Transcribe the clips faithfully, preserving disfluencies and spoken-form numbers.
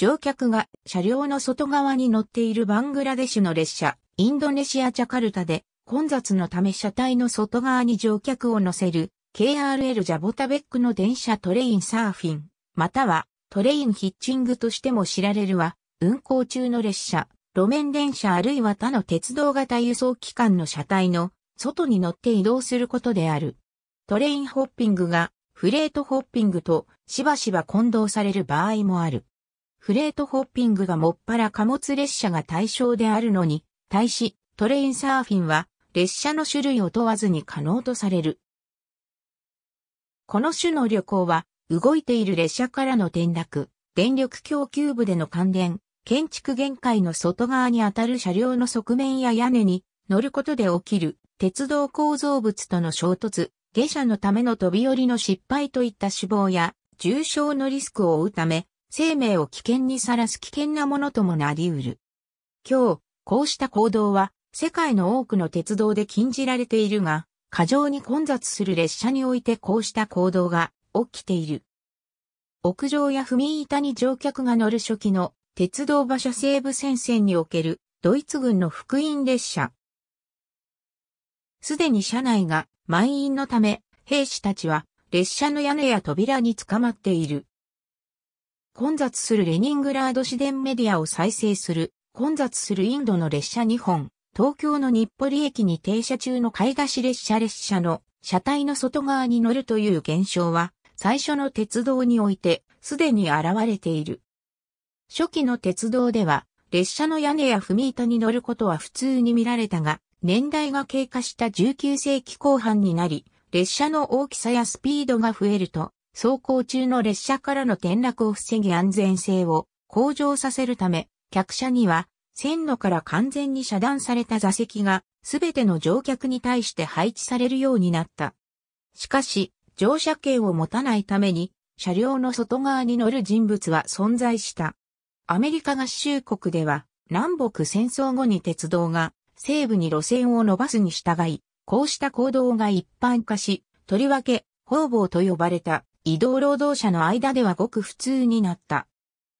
乗客が車両の外側に乗っているバングラデシュの列車、インドネシア・ジャカルタで混雑のため車体の外側に乗客を乗せる ケーアールエル ジャボタベックの電車トレインサーフィン、またはトレインヒッチングとしても知られるは、運行中の列車、路面電車あるいは他の鉄道型輸送機関の車体の外に乗って移動することである。トレインホッピングがフレートホッピングとしばしば混同される場合もある。フレートホッピングがもっぱら貨物列車が対象であるのに、対しトレインサーフィンは列車の種類を問わずに可能とされる。この種の旅行は動いている列車からの転落、電力供給部での感電、建築限界の外側にあたる車両の側面や屋根に乗ることで起きる鉄道構造物との衝突、下車のための飛び降りの失敗といった死亡や重傷のリスクを負うため、生命を危険にさらす危険なものともなり得る。今日、こうした行動は世界の多くの鉄道で禁じられているが、過剰に混雑する列車においてこうした行動が起きている。屋上や踏み板に乗客が乗る初期の鉄道馬車西部戦線におけるドイツ軍の復員列車。すでに車内が満員のため、兵士たちは列車の屋根や扉に捕まっている。混雑するレニングラード市電メディアを再生する。混雑するインドの列車にほん、東京の日暮里駅に停車中の買い出し列車列車の車体の外側に乗るという現象は、最初の鉄道においてすでに現れている。初期の鉄道では、列車の屋根や踏み板に乗ることは普通に見られたが、年代が経過したじゅうきゅうせいきこう半になり、列車の大きさやスピードが増えると、走行中の列車からの転落を防ぎ安全性を向上させるため、客車には線路から完全に遮断された座席がすべての乗客に対して配置されるようになった。しかし、乗車券を持たないために、車両の外側に乗る人物は存在した。アメリカ合衆国では南北戦争後に鉄道が西部に路線を伸ばすに従い、こうした行動が一般化し、とりわけ方々と呼ばれた移動労働者の間ではごく普通になった。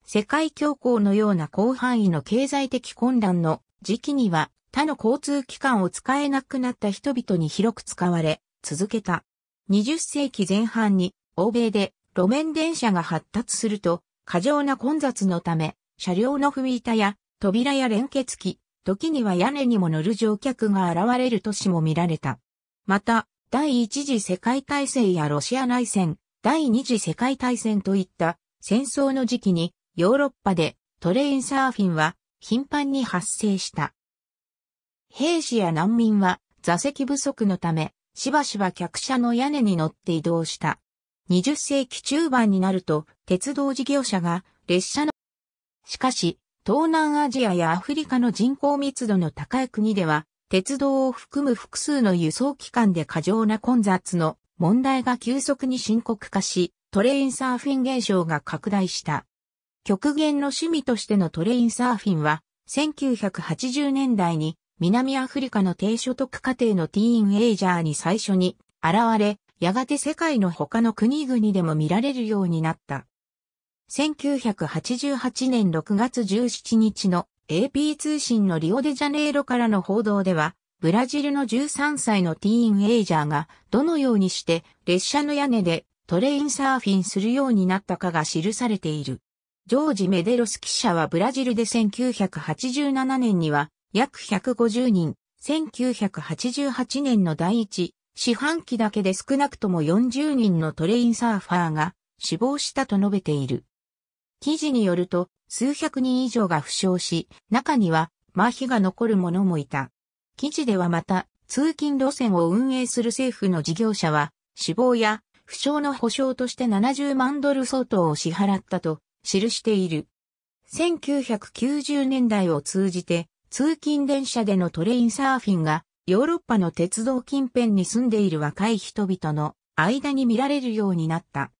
世界恐慌のような広範囲の経済的混乱の時期には他の交通機関を使えなくなった人々に広く使われ続けた。にじゅっせいきぜん半に欧米で路面電車が発達すると過剰な混雑のため、車両の踏み板や扉や連結器、時には屋根にも乗る乗客が現れる都市も見られた。また、第一次世界大戦やロシア内戦、第二次世界大戦といった戦争の時期にヨーロッパでトレインサーフィンは頻繁に発生した。兵士や難民は座席不足のため、しばしば客車の屋根に乗って移動した。にじゅっせいきちゅうばんになると鉄道事業者が列車のしかし、東南アジアやアフリカの人口密度の高い国では、鉄道を含む複数の輸送機関で過剰な混雑の問題が急速に深刻化し、トレインサーフィン現象が拡大した。極限の趣味としてのトレインサーフィンは、せんきゅうひゃくはちじゅうねんだいに南アフリカの低所得家庭のティーンエイジャーに最初に現れ、やがて世界の他の国々でも見られるようになった。せんきゅうひゃくはちじゅうはちねんろくがつじゅうしちにちの エーピー 通信のリオデジャネイロからの報道では、ブラジルのじゅうさんさいのティーンエイジャーがどのようにして列車の屋根でトレインサーフィンするようになったかが記されている。ジョージ・メデロス記者はブラジルでせんきゅうひゃくはちじゅうななねんには約ひゃくごじゅうにん、せんきゅうひゃくはちじゅうはちねんの第一四半期だけで少なくともよんじゅうにんのトレインサーファーが死亡したと述べている。記事によると、数百人以上が負傷し、中には、麻痺が残る者もいた。記事ではまた、通勤路線を運営する政府の事業者は、死亡や負傷の補償としてななじゅうまんドル相当を支払ったと記している。せんきゅうひゃくきゅうじゅうねんだいを通じて、通勤電車でのトレインサーフィンが、ヨーロッパの鉄道近辺に住んでいる若い人々の間に見られるようになった。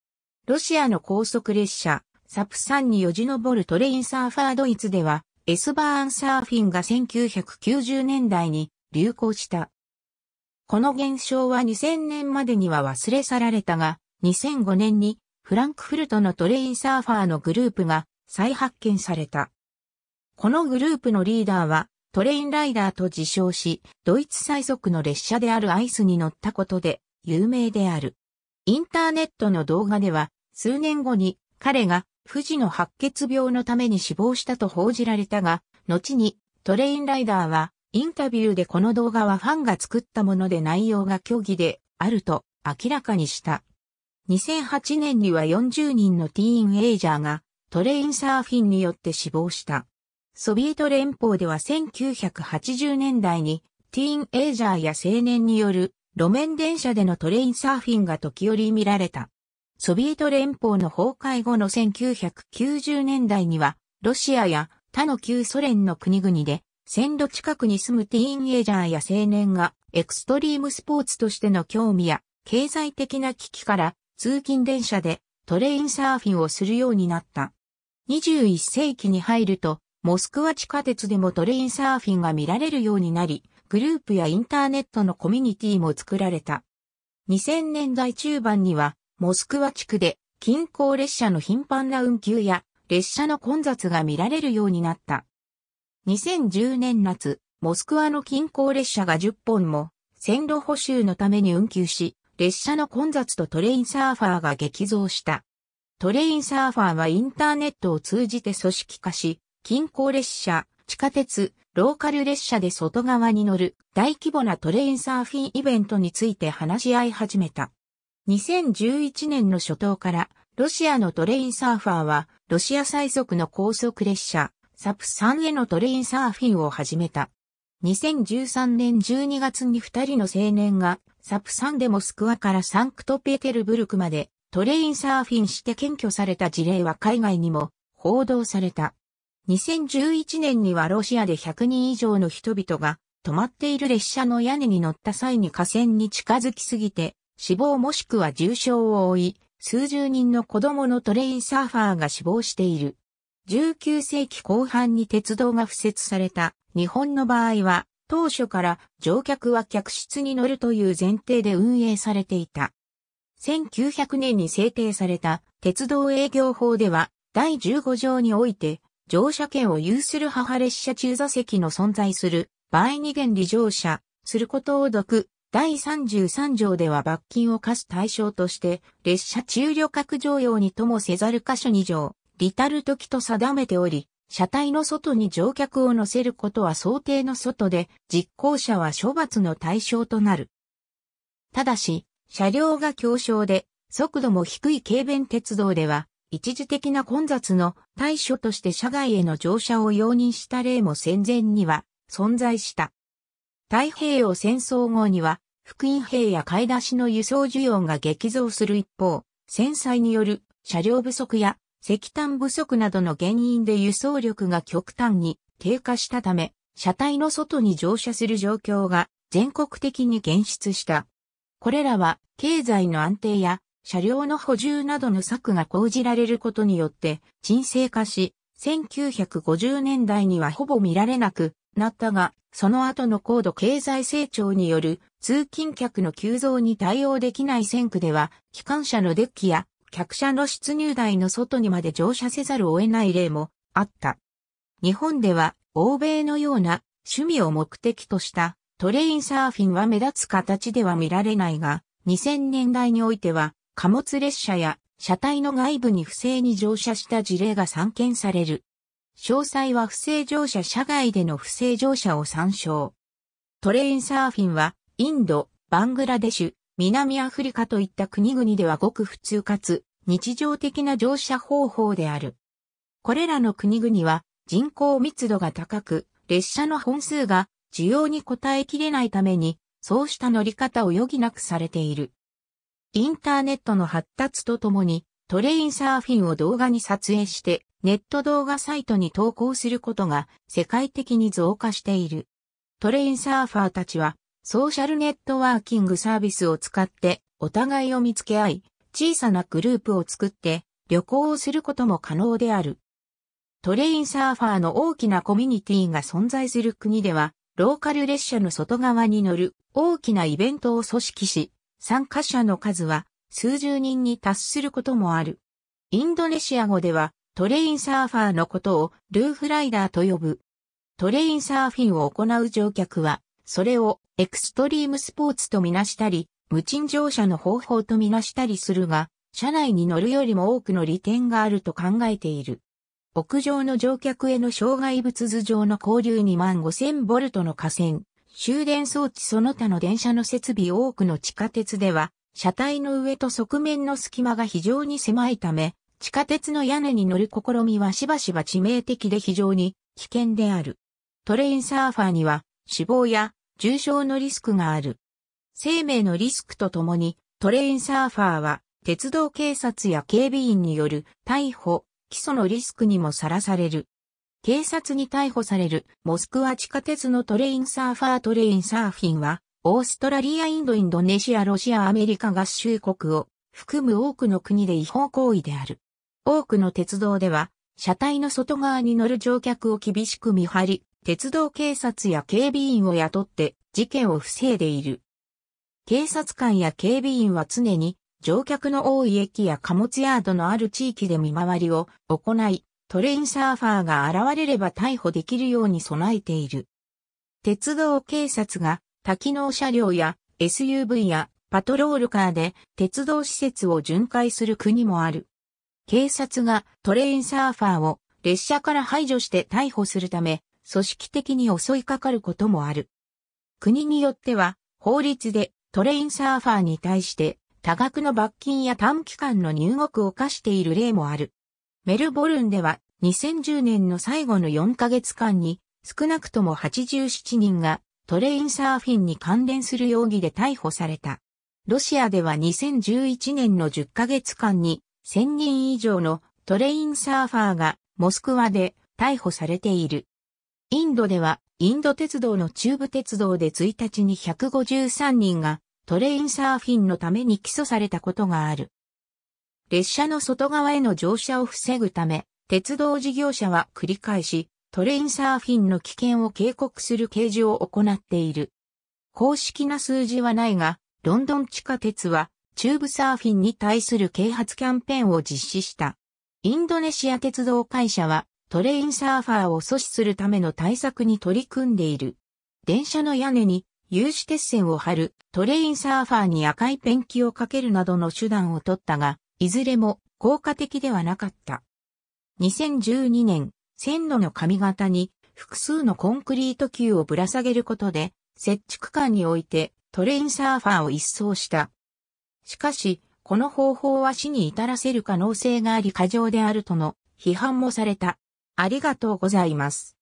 ロシアの高速列車、サプさんによじ登るトレインサーファードイツでは、エスバーンサーフィンがせんきゅうひゃくきゅうじゅうねんだいに流行した。この現象はにせんねんまでには忘れ去られたが、にせんごねんにフランクフルトのトレインサーファーのグループが再発見された。このグループのリーダーはトレインライダーと自称し、ドイツ最速の列車であるアイスに乗ったことで有名である。インターネットの動画では、数年後に彼が不治の白血病のために死亡したと報じられたが、後にトレインライダーはインタビューでこの動画はファンが作ったもので内容が虚偽であると明らかにした。にせんはちねんにはよんじゅうにんのティーンエイジャーがトレインサーフィンによって死亡した。ソビエト連邦ではせんきゅうひゃくはちじゅうねんだいにティーンエイジャーや青年による路面電車でのトレインサーフィンが時折見られた。ソビエト連邦の崩壊後のせんきゅうひゃくきゅうじゅうねんだいにはロシアや他の旧ソ連の国々で線路近くに住むティーンエイジャーや青年がエクストリームスポーツとしての興味や経済的な危機から通勤電車でトレインサーフィンをするようになった。にじゅういっせいきに入るとモスクワ地下鉄でもトレインサーフィンが見られるようになり、グループやインターネットのコミュニティも作られた。にせんねんだいちゅうばんにはモスクワ地区で近郊列車の頻繁な運休や列車の混雑が見られるようになった。にせんじゅうねんなつ、モスクワの近郊列車がじゅっぽんも線路補修のために運休し、列車の混雑とトレインサーファーが激増した。トレインサーファーはインターネットを通じて組織化し、近郊列車、地下鉄、ローカル列車で外側に乗る大規模なトレインサーフィンイベントについて話し合い始めた。にせんじゅういちねんの初頭からロシアのトレインサーファーはロシア最速の高速列車サプサンへのトレインサーフィンを始めた。にせんじゅうさんねんじゅうにがつにふたりの青年がサプサンでモスクワからサンクトペテルブルクまでトレインサーフィンして検挙された事例は海外にも報道された。にせんじゅういちねんにはロシアでひゃくにんいじょうの人々が止まっている列車の屋根に乗った際に架線に近づきすぎて死亡もしくは重傷を負い、数十人の子供のトレインサーファーが死亡している。じゅうきゅうせいきこうはんに鉄道が敷設された日本の場合は当初から乗客は客室に乗るという前提で運営されていた。せんきゅうひゃくねんに制定された鉄道営業法ではだいじゅうごじょうにおいて乗車券を有する母列車中座席の存在する場合に限り乗車することを除くだいさんじゅうさんじょうでは罰金を科す対象として列車中旅客乗用にともせざる箇所に乗りたる時と定めており、車体の外に乗客を乗せることは想定の外で実行者は処罰の対象となる。ただし車両が狭小で速度も低い軽便鉄道では一時的な混雑の対処として車外への乗車を容認した例も戦前には存在した。太平洋戦争後には、復員兵や買い出しの輸送需要が激増する一方、戦災による車両不足や石炭不足などの原因で輸送力が極端に低下したため、車体の外に乗車する状況が全国的に現出した。これらは経済の安定や車両の補充などの策が講じられることによって沈静化し、せんきゅうひゃくごじゅうねんだいにはほぼ見られなくなったが、その後の高度経済成長による通勤客の急増に対応できない線区では、機関車のデッキや客車の出入台の外にまで乗車せざるを得ない例もあった。日本では欧米のような趣味を目的としたトレインサーフィンは目立つ形では見られないが、にせんねんだいにおいては、貨物列車や車体の外部に不正に乗車した事例が散見される。詳細は不正乗車車外での不正乗車を参照。トレインサーフィンはインド、バングラデシュ、南アフリカといった国々ではごく普通かつ日常的な乗車方法である。これらの国々は人口密度が高く、列車の本数が需要に応えきれないために、そうした乗り方を余儀なくされている。インターネットの発達とともにトレインサーフィンを動画に撮影してネット動画サイトに投稿することが世界的に増加している。トレインサーファーたちはソーシャルネットワーキングサービスを使ってお互いを見つけ合い小さなグループを作って旅行をすることも可能である。トレインサーファーの大きなコミュニティが存在する国ではローカル列車の外側に乗る大きなイベントを組織し、参加者の数は数十人に達することもある。インドネシア語ではトレインサーファーのことをルーフライダーと呼ぶ。トレインサーフィンを行う乗客は、それをエクストリームスポーツとみなしたり、無賃乗車の方法とみなしたりするが、車内に乗るよりも多くの利点があると考えている。屋上の乗客への障害物頭上の交流にまんごせんボルトの架線、終電装置その他の電車の設備多くの地下鉄では、車体の上と側面の隙間が非常に狭いため、地下鉄の屋根に乗る試みはしばしば致命的で非常に危険である。トレインサーファーには死亡や重傷のリスクがある。生命のリスクとともに、トレインサーファーは鉄道警察や警備員による逮捕、起訴のリスクにもさらされる。警察に逮捕されるモスクワ地下鉄のトレインサーファートレインサーフィンは、オーストラリア、インド、インドネシア、ロシア、アメリカ合衆国を含む多くの国で違法行為である。多くの鉄道では、車体の外側に乗る乗客を厳しく見張り、鉄道警察や警備員を雇って事件を防いでいる。警察官や警備員は常に乗客の多い駅や貨物ヤードのある地域で見回りを行い、トレインサーファーが現れれば逮捕できるように備えている。鉄道警察が多機能車両や エスユーブイ やパトロールカーで鉄道施設を巡回する国もある。警察がトレインサーファーを列車から排除して逮捕するため、組織的に襲いかかることもある。国によっては法律でトレインサーファーに対して多額の罰金や短期間の入獄を課している例もある。メルボルンではにせんじゅうねんの最後のよんかげつかんに少なくともはちじゅうななにんがトレインサーフィンに関連する容疑で逮捕された。ロシアではにせんじゅういちねんのじゅっかげつかんにせんにん以上のトレインサーファーがモスクワで逮捕されている。インドではインド鉄道の中部鉄道でついたちにひゃくごじゅうさんにんがトレインサーフィンのために起訴されたことがある。列車の外側への乗車を防ぐため、鉄道事業者は繰り返し、トレインサーフィンの危険を警告する掲示を行っている。公式な数字はないが、ロンドン地下鉄はチューブサーフィンに対する啓発キャンペーンを実施した。インドネシア鉄道会社はトレインサーファーを阻止するための対策に取り組んでいる。電車の屋根に有刺鉄線を張る、トレインサーファーに赤いペンキをかけるなどの手段を取ったが、いずれも効果的ではなかった。にせんじゅうにねん、線路の上方に複数のコンクリート球をぶら下げることで設置区間においてトレインサーファーを一掃した。しかし、この方法は死に至らせる可能性があり過剰であるとの批判もされた。ありがとうございます。